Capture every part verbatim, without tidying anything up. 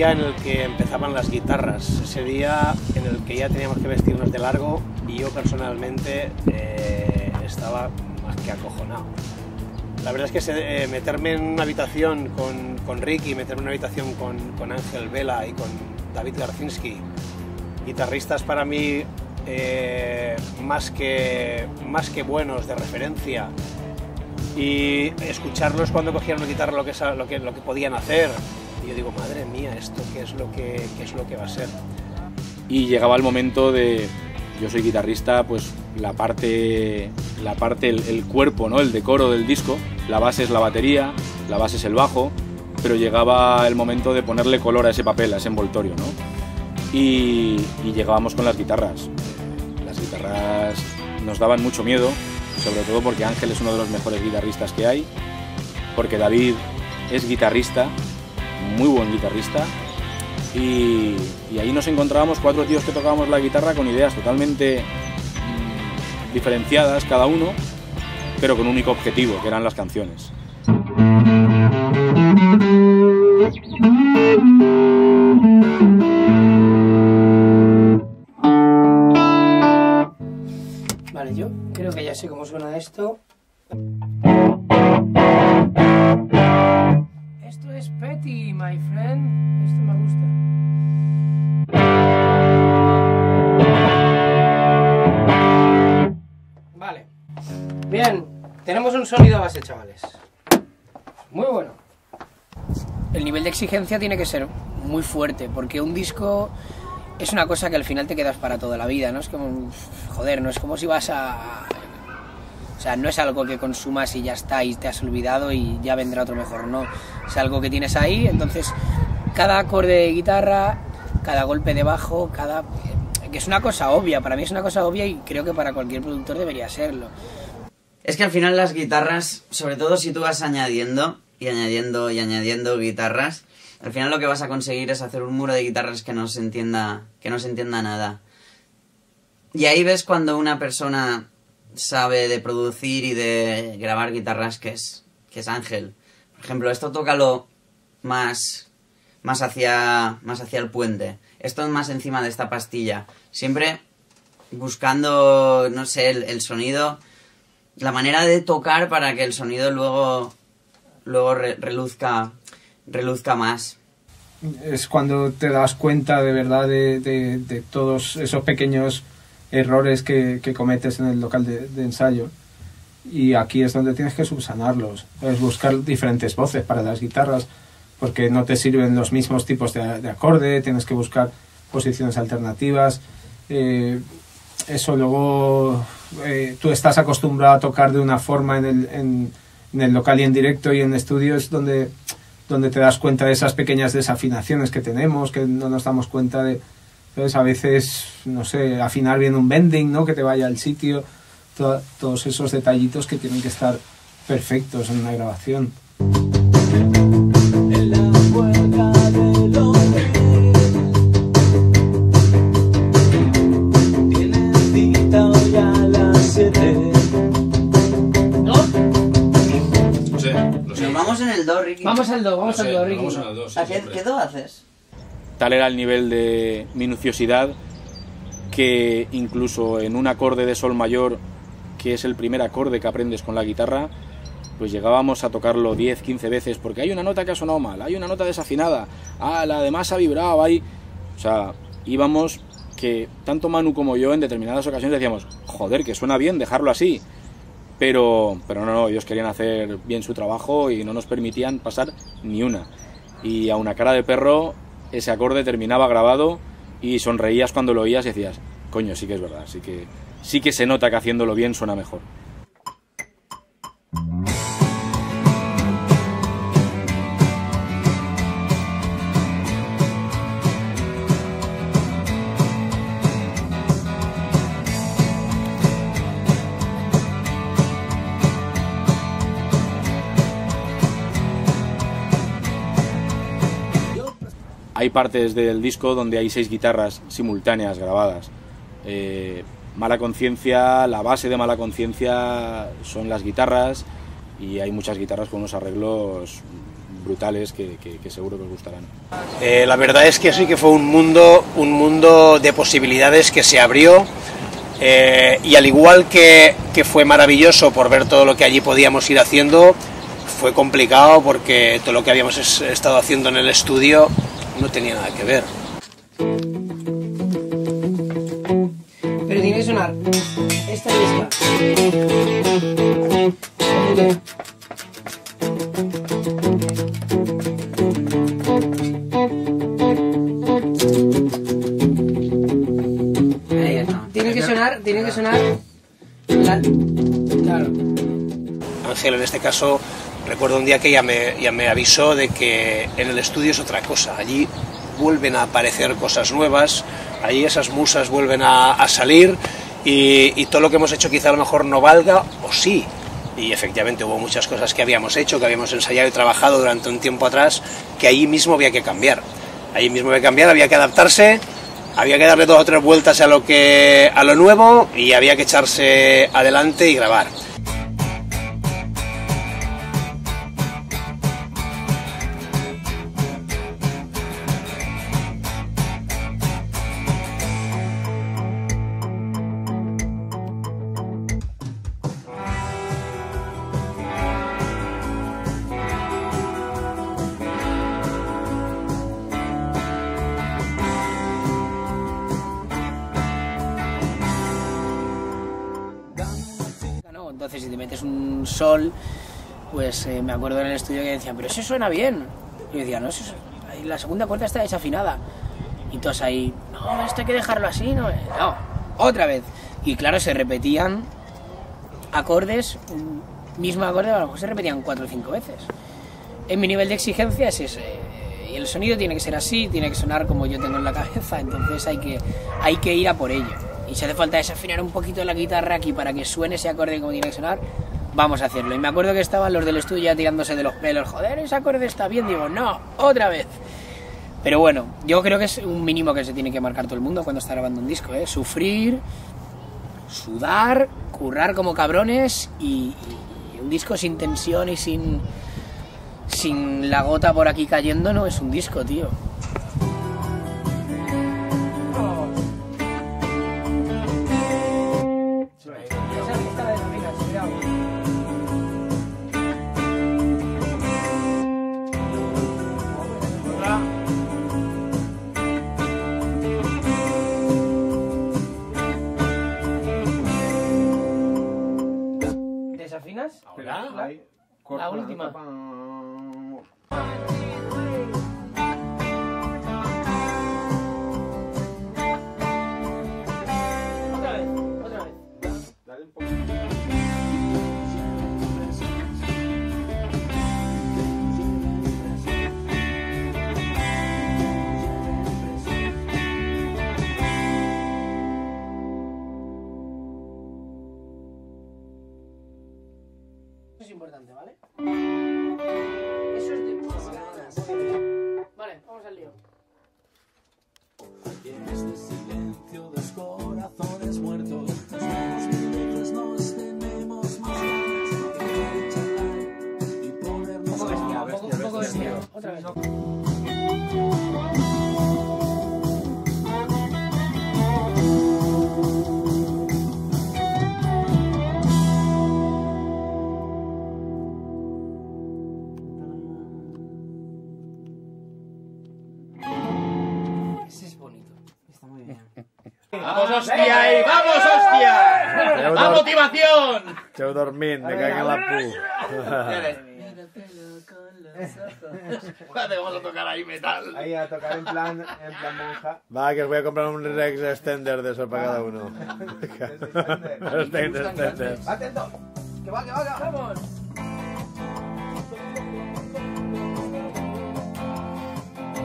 En el que empezaban las guitarras, ese día en el que ya teníamos que vestirnos de largo y yo personalmente eh, estaba más que acojonado. La verdad es que se, eh, meterme en una habitación con, con Ricky, meterme en una habitación con, con Ángel Vela y con David Garcinski, guitarristas para mí eh, más, que, más que buenos, de referencia, y escucharlos cuando cogieron la guitarra, lo que, lo que, lo que podían hacer. Yo digo, madre mía, esto qué es lo que qué es lo que va a ser. Y llegaba el momento de, yo soy guitarrista, pues la parte, la parte el, el cuerpo, ¿no? El decoro del disco, la base es la batería, la base es el bajo, pero llegaba el momento de ponerle color a ese papel, a ese envoltorio, ¿no? Y, y llegábamos con las guitarras. Las guitarras nos daban mucho miedo, sobre todo porque Ángel es uno de los mejores guitarristas que hay, porque David es guitarrista, muy buen guitarrista, y, y ahí nos encontrábamos cuatro tíos que tocábamos la guitarra con ideas totalmente diferenciadas cada uno, pero con un único objetivo, que eran las canciones. Vale, yo creo que ya sé cómo suena esto. Esto es Petty, my friend. Esto me gusta. Vale. Bien, tenemos un sonido base, chavales. Muy bueno. El nivel de exigencia tiene que ser muy fuerte, porque un disco es una cosa que al final te quedas para toda la vida, ¿no? Es como, joder, no es como si vas a... O sea, no es algo que consumas y ya está, y te has olvidado y ya vendrá otro mejor, no. Es algo que tienes ahí, entonces cada acorde de guitarra, cada golpe de bajo, cada... que es una cosa obvia, para mí es una cosa obvia y creo que para cualquier productor debería serlo. Es que al final las guitarras, sobre todo si tú vas añadiendo, y añadiendo, y añadiendo guitarras, al final lo que vas a conseguir es hacer un muro de guitarras que no se entienda, que no se entienda nada. Y ahí ves cuando una persona... sabe de producir y de grabar guitarras, que es, que es Ángel. Por ejemplo, esto tócalo más, más, hacia, más hacia el puente. Esto es más encima de esta pastilla. Siempre buscando, no sé, el, el sonido, la manera de tocar para que el sonido luego, luego re, reluzca, reluzca más. Es cuando te das cuenta de verdad de, de, de todos esos pequeños... errores que, que cometes en el local de, de ensayo, y aquí es donde tienes que subsanarlos, es buscar diferentes voces para las guitarras, porque no te sirven los mismos tipos de, de acorde, tienes que buscar posiciones alternativas, eh, eso luego eh, tú estás acostumbrado a tocar de una forma en el, en, en el local y en directo, y en estudio es donde, donde te das cuenta de esas pequeñas desafinaciones que tenemos, que no nos damos cuenta de... Entonces a veces, no sé, afinar bien un bending, ¿no? Que te vaya al sitio, to todos esos detallitos que tienen que estar perfectos en una grabación. No sé, lo sé. Vamos en el do, Ricky. Vamos al do, vamos sé, al do, Ricky. Vamos al do, sí, ¿Qué, ¿Qué do haces? Tal era el nivel de minuciosidad que incluso en un acorde de sol mayor, que es el primer acorde que aprendes con la guitarra, pues llegábamos a tocarlo diez, quince veces, porque hay una nota que ha sonado mal, hay una nota desafinada, ah, la demás ha vibrado, hay... O sea, íbamos que tanto Manu como yo en determinadas ocasiones decíamos, joder, que suena bien dejarlo así, pero, pero no, no, ellos querían hacer bien su trabajo y no nos permitían pasar ni una. Y a una cara de perro... ese acorde terminaba grabado y sonreías cuando lo oías y decías, coño, sí que es verdad, sí que, sí que se nota que haciéndolo bien suena mejor. Hay partes del disco donde hay seis guitarras simultáneas grabadas. Eh, Mala Conciencia, la base de Mala Conciencia son las guitarras, y hay muchas guitarras con unos arreglos brutales que, que, que seguro que os gustarán. Eh, la verdad es que sí que fue un mundo, un mundo de posibilidades que se abrió, eh, y al igual que, que fue maravilloso por ver todo lo que allí podíamos ir haciendo, fue complicado porque todo lo que habíamos es, estado haciendo en el estudio no tenía nada que ver. Pero tiene que sonar esta lista. Tiene que sonar, tiene que sonar. Claro. Ángel, en este caso, recuerdo un día que ella me, ella me avisó de que en el estudio es otra cosa. Allí vuelven a aparecer cosas nuevas, allí esas musas vuelven a, a salir y, y todo lo que hemos hecho quizá a lo mejor no valga, o sí. Y efectivamente hubo muchas cosas que habíamos hecho, que habíamos ensayado y trabajado durante un tiempo atrás, que allí mismo había que cambiar. Allí mismo había que cambiar, había que adaptarse, había que darle dos o tres vueltas a lo, que, a lo nuevo, y había que echarse adelante y grabar. Entonces, si te metes un sol, pues eh, me acuerdo en el estudio que decían, pero eso suena bien. Y yo decía, no, eso, la segunda cuerda está desafinada. Y todos ahí, no, esto hay que dejarlo así, no, no, otra vez. Y claro, se repetían acordes, mismo acorde, a lo mejor se repetían cuatro o cinco veces. En mi nivel de exigencia es ese. Y el sonido tiene que ser así, tiene que sonar como yo tengo en la cabeza, entonces hay que, hay que ir a por ello. Y si hace falta desafinar un poquito la guitarra aquí para que suene ese acorde como tiene que sonar, vamos a hacerlo. Y me acuerdo que estaban los del estudio ya tirándose de los pelos. Joder, ese acorde está bien. Digo, no, otra vez. Pero bueno, yo creo que es un mínimo que se tiene que marcar todo el mundo cuando está grabando un disco, ¿eh? Sufrir, sudar, currar como cabrones y, y un disco sin tensión y sin, sin la gota por aquí cayendo no es un disco, tío. Hola, la, corta, la última. Otra vez, otra vez. Dale un poquito. Es importante, ¿vale? Eso es de música. Vale, vamos al lío. Y en este silencio de los corazones muertos, nos vemos miles, nos tenemos más ganas de charlar y ponernos a hablar. Un poco de miedo. Otra vez. ¡Vamos, hostia! ¡Vamos, hostia! ¡La motivación! Chau dormir, me caen en la pu. Vamos a tocar ahí metal. Ahí a tocar en plan, en plan monja. Va, que os voy a comprar un Rex Extender de eso para cada uno. Rex Extender. ¡Atento! ¡Que va, que va, que vamos!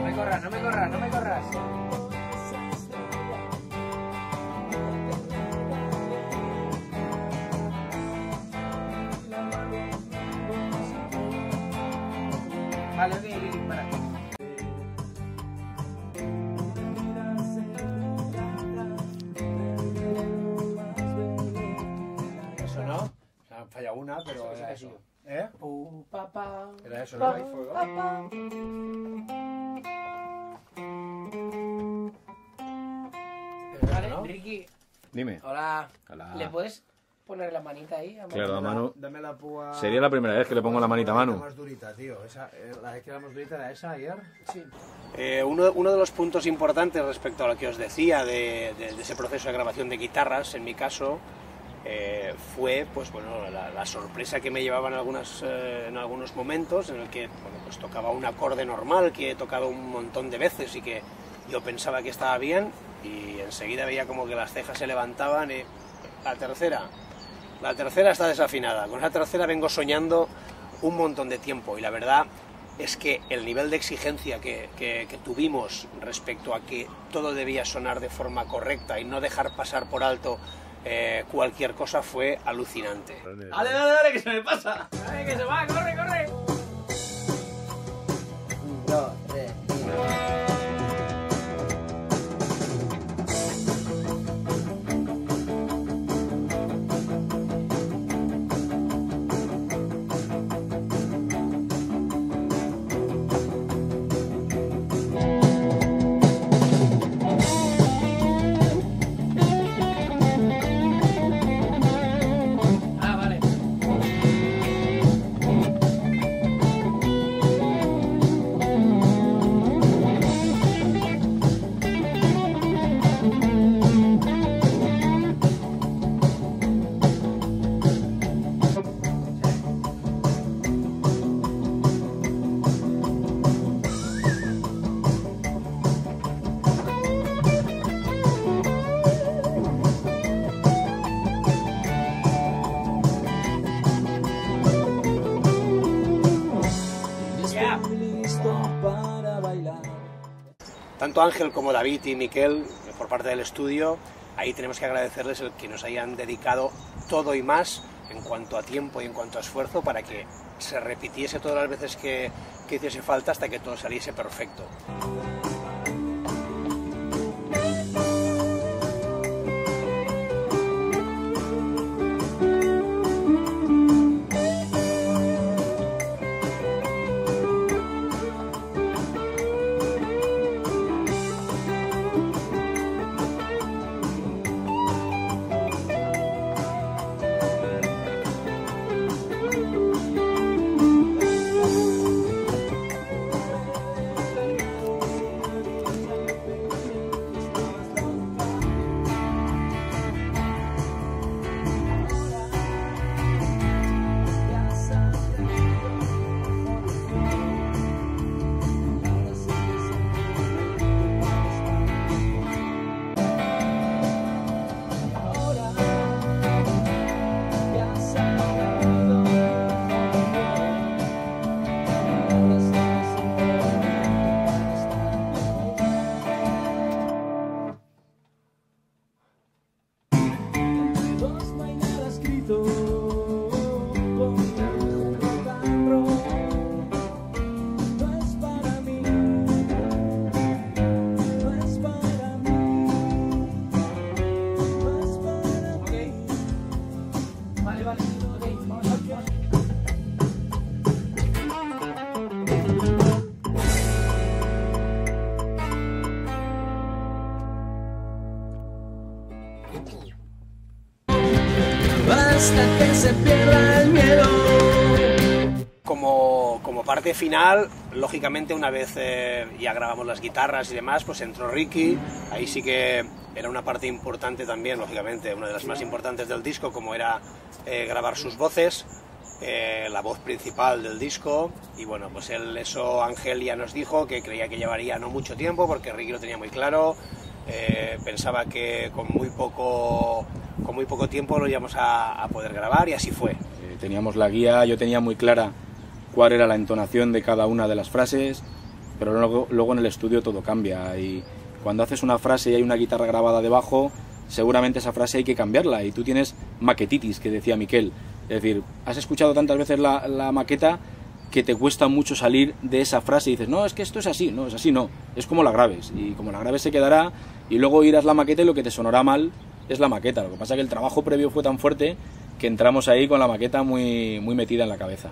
No me corras, no me corras, no me corras. Vale, ok, para. falla una, pero era eso. ¿Eh? Era eso, ¿no? Vale, ¿no? Ricky. Dime. Hola. Hola. ¿Le puedes poner la manita ahí a Manu? Claro, a Manu. Dame la púa. Sería la primera vez que le pongo la manita a Manu. La más durita, tío. Esa, eh, la vez que era más durita era esa ayer. Sí. Eh, uno, uno de los puntos importantes respecto a lo que os decía de, de, de ese proceso de grabación de guitarras, en mi caso, eh, fue, pues bueno, la, la sorpresa que me llevaba en, algunas, eh, en algunos momentos en el que, bueno, pues tocaba un acorde normal que he tocado un montón de veces y que yo pensaba que estaba bien, y enseguida veía como que las cejas se levantaban y la tercera, la tercera está desafinada. Con la tercera vengo soñando un montón de tiempo, y la verdad es que el nivel de exigencia que, que, que tuvimos respecto a que todo debía sonar de forma correcta y no dejar pasar por alto eh, cualquier cosa fue alucinante. Dale, dale, dale, que se me pasa. Dale, que se va, corre, corre. Un, dos, tres, uno. Tanto Ángel como David y Miquel, por parte del estudio, ahí tenemos que agradecerles el que nos hayan dedicado todo y más en cuanto a tiempo y en cuanto a esfuerzo para que se repitiese todas las veces que, que hiciese falta hasta que todo saliese perfecto. Hasta que se pierda el miedo. Como, como parte final, lógicamente, una vez eh, ya grabamos las guitarras y demás, pues entró Ricky. Ahí sí que era una parte importante también, lógicamente, una de las más importantes del disco, como era eh, grabar sus voces, eh, la voz principal del disco. Y bueno, pues él, eso Ángel ya nos dijo que creía que llevaría no mucho tiempo, porque Ricky lo tenía muy claro. Eh, pensaba que con muy poco con muy poco tiempo lo íbamos a, a poder grabar, y así fue. Eh, teníamos la guía, yo tenía muy clara cuál era la entonación de cada una de las frases, pero luego, luego en el estudio todo cambia, y cuando haces una frase y hay una guitarra grabada debajo, seguramente esa frase hay que cambiarla, y tú tienes maquetitis, que decía Miquel, es decir, has escuchado tantas veces la, la maqueta que te cuesta mucho salir de esa frase y dices, no, es que esto es así, no, es así, no, es como la grabes, y como la grabes se quedará, y luego irás la maqueta y lo que te sonará mal es la maqueta. Lo que pasa es que el trabajo previo fue tan fuerte que entramos ahí con la maqueta muy, muy metida en la cabeza.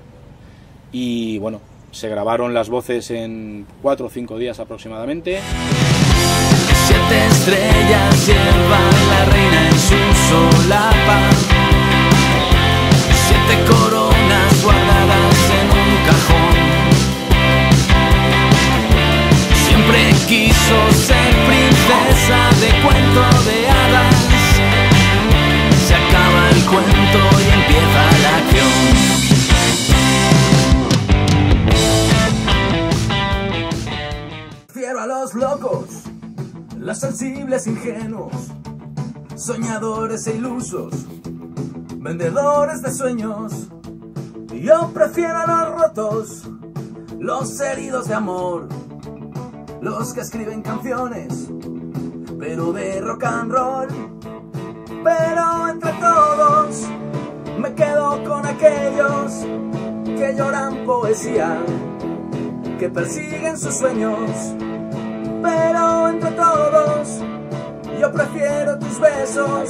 Y bueno, se grabaron las voces en cuatro o cinco días aproximadamente. Siete estrellas llevan la reina en su solapa. Siete coronas guardadas en un cajón. Siempre quiso ser princesa de cuento de hadas. Se acaba el cuento y empieza la acción. Prefiero a los locos, los sensibles ingenuos, soñadores e ilusos, vendedores de sueños. Yo prefiero a los rotos, los heridos de amor, los que escriben canciones, pero de rock and roll. Pero entre todos me quedo con aquellos que lloran poesía, que persiguen sus sueños. Pero entre todos yo prefiero tus besos,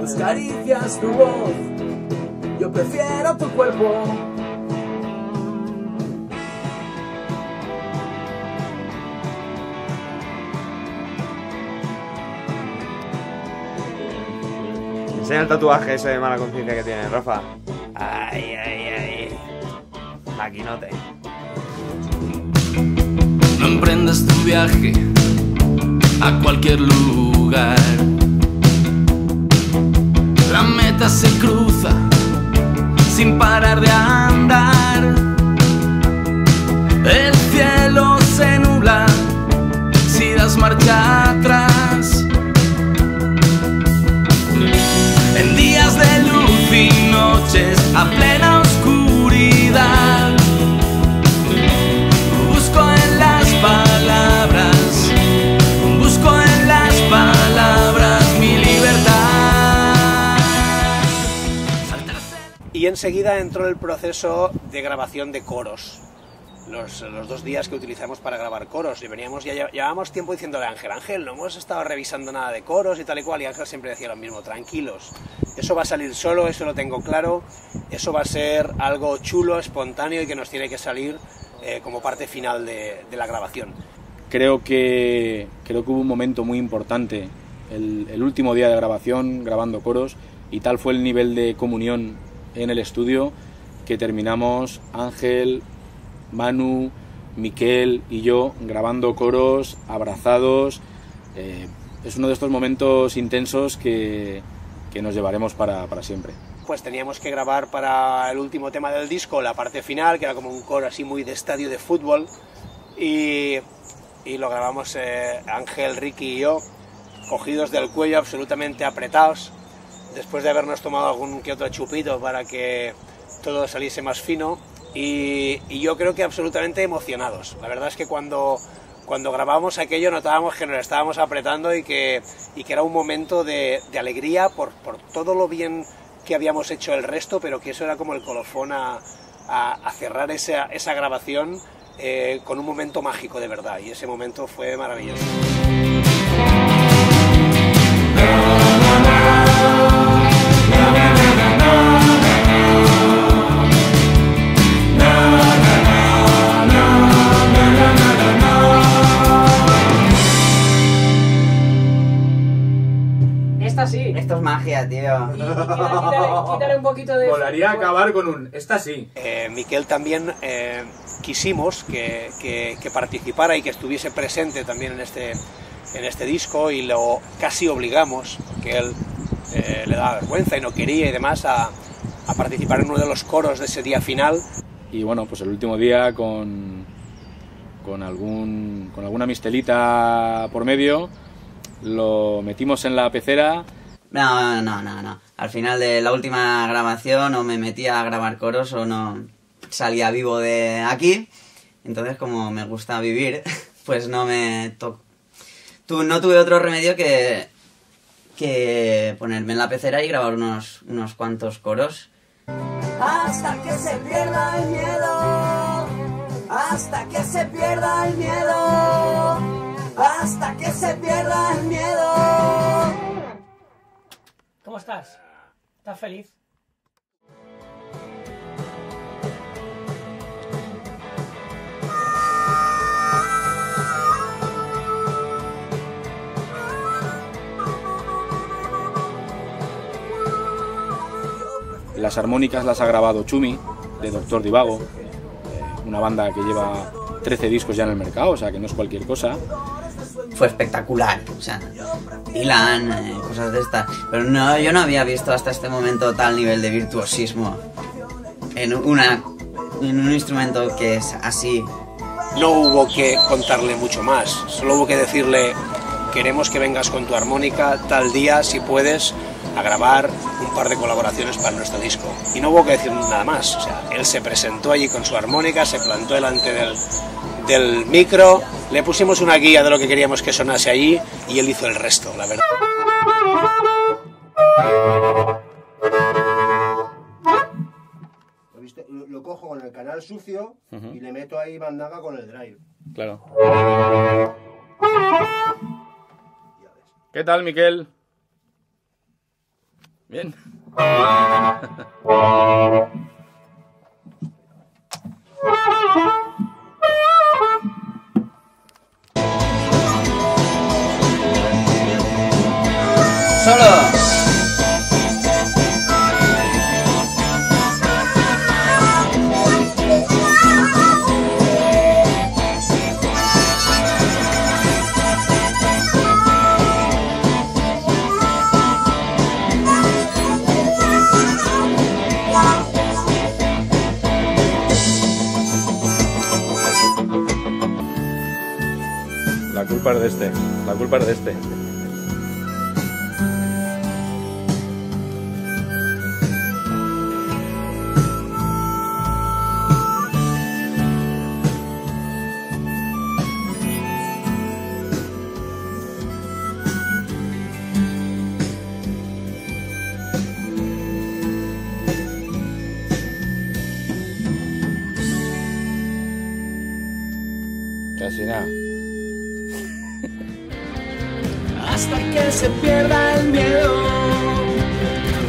tus caricias, tu voz. Yo prefiero tu cuerpo. Enseña el tatuaje ese de mala conciencia que tiene, Rafa. Ay, ay, ay. Maquinote. No emprendas tu viaje a cualquier lugar. La meta se cruza sin parar de andar. El cielo se nubla si das marcha atrás. En días de luz y noches a plena oscuridad, busco en las palabras, busco en las palabras mi libertad. Y enseguida entró el proceso de grabación de coros. Los, los dos días que utilizamos para grabar coros, y veníamos, ya llevábamos tiempo diciéndole a Ángel, Ángel, no hemos estado revisando nada de coros y tal y cual, y Ángel siempre decía lo mismo, tranquilos, eso va a salir solo, eso lo tengo claro, eso va a ser algo chulo, espontáneo y que nos tiene que salir eh, como parte final de, de la grabación. Creo que, creo que hubo un momento muy importante, el, el último día de grabación, grabando coros, y tal fue el nivel de comunión en el estudio que terminamos Ángel, Manu, Miquel y yo grabando coros, abrazados. Eh, es uno de estos momentos intensos que, que nos llevaremos para, para siempre. Pues teníamos que grabar para el último tema del disco, la parte final, que era como un coro así muy de estadio de fútbol, y, y lo grabamos eh, Ángel, Ricky y yo, cogidos del cuello, absolutamente apretados, después de habernos tomado algún que otro chupito para que todo saliese más fino. Y, y yo creo que absolutamente emocionados. La verdad es que cuando, cuando grabábamos aquello notábamos que nos estábamos apretando y que, y que era un momento de, de alegría por, por todo lo bien que habíamos hecho el resto, pero que eso era como el colofón a, a, a cerrar esa, esa grabación eh, con un momento mágico de verdad, y ese momento fue maravilloso. Sí. Esto es magia, tío. Y, y quítale, quítale un poquito de... Volaría eso, acabar con un... Esta sí. Eh, Miquel también eh, quisimos que, que, que participara y que estuviese presente también en este, en este disco, y lo casi obligamos, porque él eh, le daba vergüenza y no quería y demás, a, a participar en uno de los coros de ese día final. Y bueno, pues el último día con, con, algún, con alguna mistelita por medio... Lo metimos en la pecera. No, no, no, no. Al final de la última grabación o me metía a grabar coros o no salía vivo de aquí. Entonces, como me gusta vivir, pues no me to... no tuve otro remedio que, que ponerme en la pecera y grabar unos, unos cuantos coros. Hasta que se pierda el miedo. Hasta que se pierda el miedo. Hasta que se pierda el miedo. ¿Cómo estás? ¿Estás feliz? Las armónicas las ha grabado Chumi, de Doctor Divago, una banda que lleva trece discos ya en el mercado, o sea que no es cualquier cosa. Fue espectacular, o sea, Dylan, eh, cosas de estas. Pero no, yo no había visto hasta este momento tal nivel de virtuosismo en, una, en un instrumento que es así. No hubo que contarle mucho más, solo hubo que decirle: queremos que vengas con tu armónica tal día, si puedes, a grabar un par de colaboraciones para nuestro disco. Y no hubo que decir nada más, o sea, él se presentó allí con su armónica, se plantó delante del, del micro, le pusimos una guía de lo que queríamos que sonase allí y él hizo el resto, la verdad. Lo, viste, lo cojo con el canal sucio, uh-huh, y le meto ahí bandaga con el drive. Claro. ¿Qué tal, Miquel? Bien. Solo. La culpa es de este, la culpa es de este. Casi nada. Hasta que se pierda el miedo,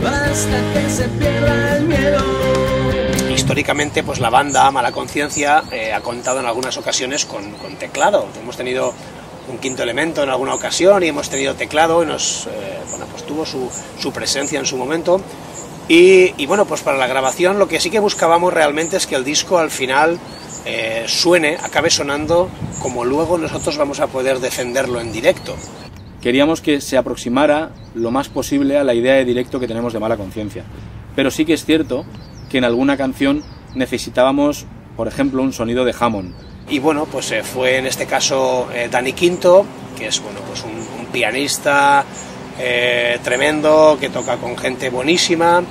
hasta que se pierda el miedo. Históricamente, pues la banda Mala Conciencia eh, ha contado en algunas ocasiones con, con teclado. Hemos tenido un quinto elemento en alguna ocasión y hemos tenido teclado y nos, eh, bueno, pues tuvo su, su presencia en su momento. Y, y bueno, pues para la grabación lo que sí que buscábamos realmente es que el disco al final eh, suene, acabe sonando como luego nosotros vamos a poder defenderlo en directo. Queríamos que se aproximara lo más posible a la idea de directo que tenemos de Mala Conciencia. Pero sí que es cierto que en alguna canción necesitábamos, por ejemplo, un sonido de Hammond. Y bueno, pues eh, fue en este caso eh, Dani Quinto, que es bueno, pues un, un pianista eh, tremendo, que toca con gente buenísima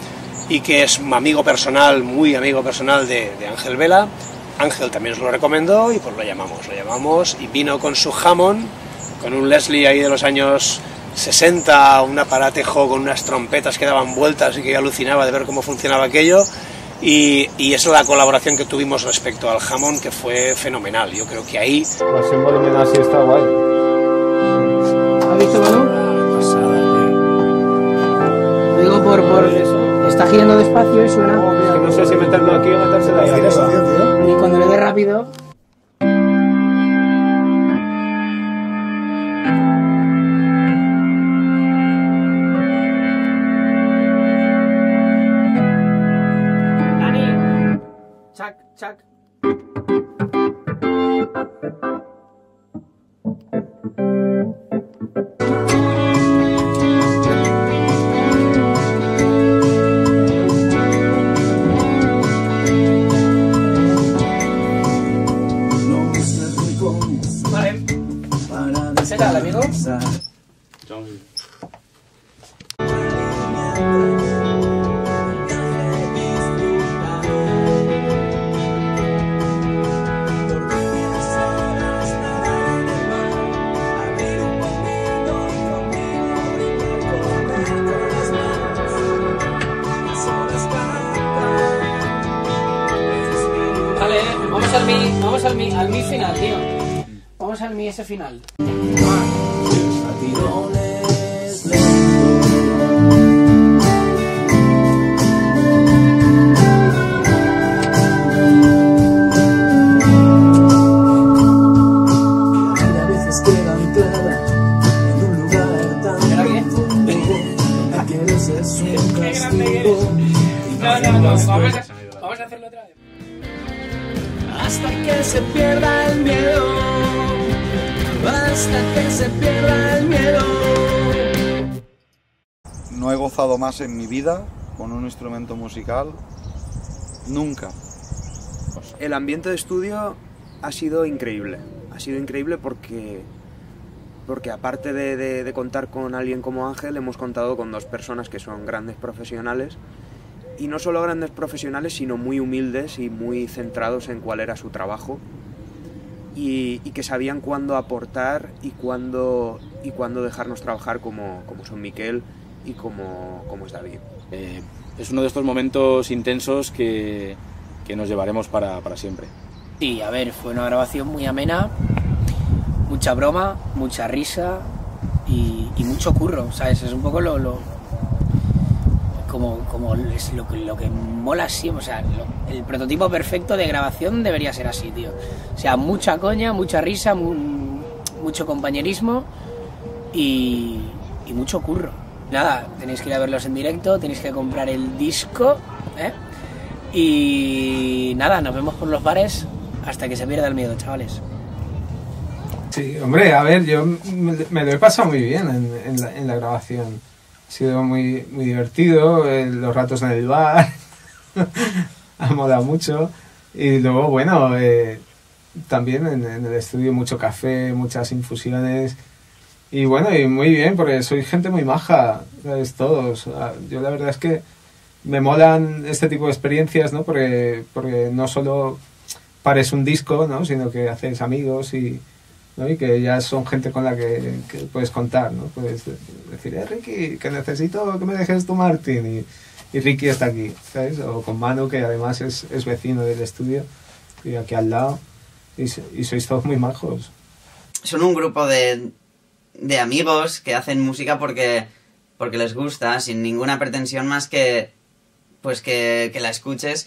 y que es un amigo personal, muy amigo personal de, de Ángel Vela. Ángel también nos lo recomendó y pues lo llamamos, lo llamamos y vino con su Hammond, con un Leslie ahí de los años sesenta, un aparatejo con unas trompetas que daban vueltas y que yo alucinaba de ver cómo funcionaba aquello, y, y esa es la colaboración que tuvimos respecto al Hammond, que fue fenomenal. Yo creo que ahí... Pues en volumen así está guay. ¿Has visto, Manu? Digo, por, por... está girando despacio y suena... Oh, es que no sé si meterlo aquí o meterse de ahí. Y cuando le dé rápido... Chac. Vale. ¿Se da, amigo? Al mi, vamos al mi, al mi final, tío. Vamos al mi ese final. ¿Era bien? ¿Qué grande eres? No, no, no. Vamos a, vamos a hacerlo otra vez. Hasta que se pierda el miedo. Hasta que se pierda el miedo. No he gozado más en mi vida con un instrumento musical. Nunca. El ambiente de estudio ha sido increíble. Ha sido increíble porque... porque aparte de, de, de contar con alguien como Ángel, hemos contado con dos personas que son grandes profesionales, y no solo grandes profesionales, sino muy humildes y muy centrados en cuál era su trabajo, y, y que sabían cuándo aportar y cuándo, y cuándo dejarnos trabajar, como, como son Miquel y como, como es David. Eh, es uno de estos momentos intensos que, que nos llevaremos para, para siempre. Sí, a ver, fue una grabación muy amena. Mucha broma, mucha risa y, y mucho curro, ¿sabes? Es un poco lo, lo como, como es lo, lo que mola siempre, o sea, lo, el prototipo perfecto de grabación debería ser así, tío. O sea, mucha coña, mucha risa, mu, mucho compañerismo y, y mucho curro. Nada, tenéis que ir a verlos en directo, tenéis que comprar el disco, ¿eh? Y nada, nos vemos por los bares hasta que se pierda el miedo, chavales. Sí, hombre, a ver, yo me lo he pasado muy bien en, en, la, en la grabación. Ha sido muy, muy divertido, eh, los ratos en el bar, ha molado mucho. Y luego, bueno, eh, también en, en el estudio mucho café, muchas infusiones. Y bueno, y muy bien, porque soy gente muy maja, ¿sabes? Todos. Yo la verdad es que me molan este tipo de experiencias, ¿no? Porque, porque no solo pares un disco, ¿no? Sino que haces amigos y... ¿no? Y que ya son gente con la que, que puedes contar, ¿no? Puedes decir, eh, Ricky, que necesito que me dejes tu Martín, y, y Ricky está aquí, ¿sabes? O con Manu, que además es, es vecino del estudio, y aquí al lado, y, y sois todos muy majos. Son un grupo de, de amigos que hacen música porque, porque les gusta, sin ninguna pretensión más que, pues que, que la escuches.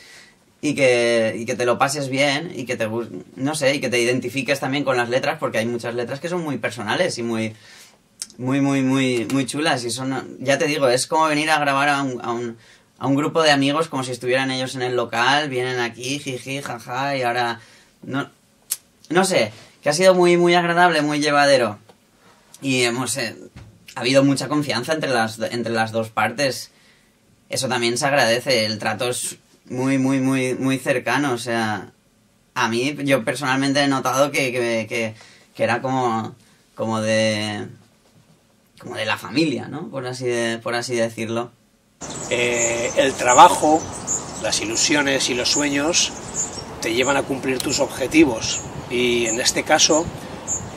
Y que, y que te lo pases bien y que te no sé, y que te identifiques también con las letras, porque hay muchas letras que son muy personales y muy muy muy muy muy chulas, y son, ya te digo, es como venir a grabar a un, a un, a un grupo de amigos como si estuvieran ellos en el local, vienen aquí, jiji, jaja, y ahora no no sé, que ha sido muy muy agradable, muy llevadero, y hemos eh, ha habido mucha confianza entre las entre las dos partes. Eso también se agradece, el trato es muy, muy, muy, muy cercano, o sea, a mí, yo personalmente he notado que, que, que, que era como, como de, como de la familia, ¿no? Por así, de, por así decirlo. Eh, el trabajo, las ilusiones y los sueños te llevan a cumplir tus objetivos, y en este caso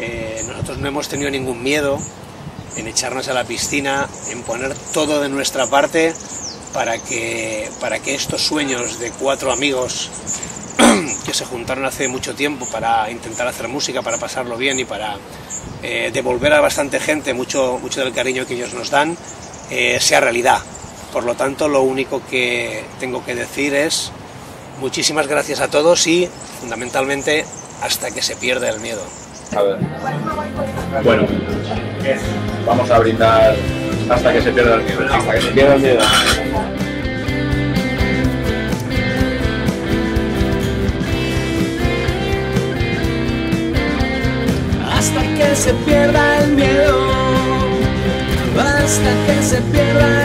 eh, nosotros no hemos tenido ningún miedo en echarnos a la piscina, en poner todo de nuestra parte para que, para que estos sueños de cuatro amigos que se juntaron hace mucho tiempo para intentar hacer música, para pasarlo bien y para eh, devolver a bastante gente mucho, mucho del cariño que ellos nos dan, eh, sea realidad. Por lo tanto, lo único que tengo que decir es muchísimas gracias a todos y, fundamentalmente, hasta que se pierda el miedo. A ver. Bueno, vamos a brindar... hasta que se pierda el miedo. Hasta que se pierda el miedo. Hasta que se pierda el miedo. Hasta que se pierda el miedo.